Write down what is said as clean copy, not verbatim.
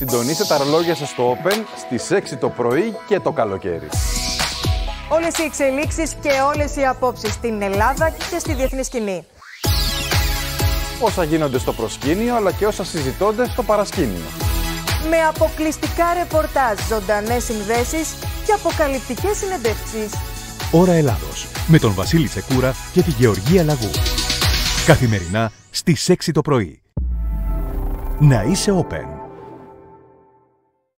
Συντονίστε τα ρολόγια σας στο Open στις 6 το πρωί και το καλοκαίρι. Όλες οι εξελίξεις και όλες οι απόψεις στην Ελλάδα και στη διεθνή σκηνή. Όσα γίνονται στο προσκήνιο, αλλά και όσα συζητώνται στο παρασκήνιο. Με αποκλειστικά ρεπορτάζ, ζωντανές συνδέσεις και αποκαλυπτικές συνεντεύξεις. Ώρα Ελλάδος, με τον Βασίλη Τσεκούρα και τη Γεωργία Λαγού. Καθημερινά στις 6 το πρωί. Να είσαι Open.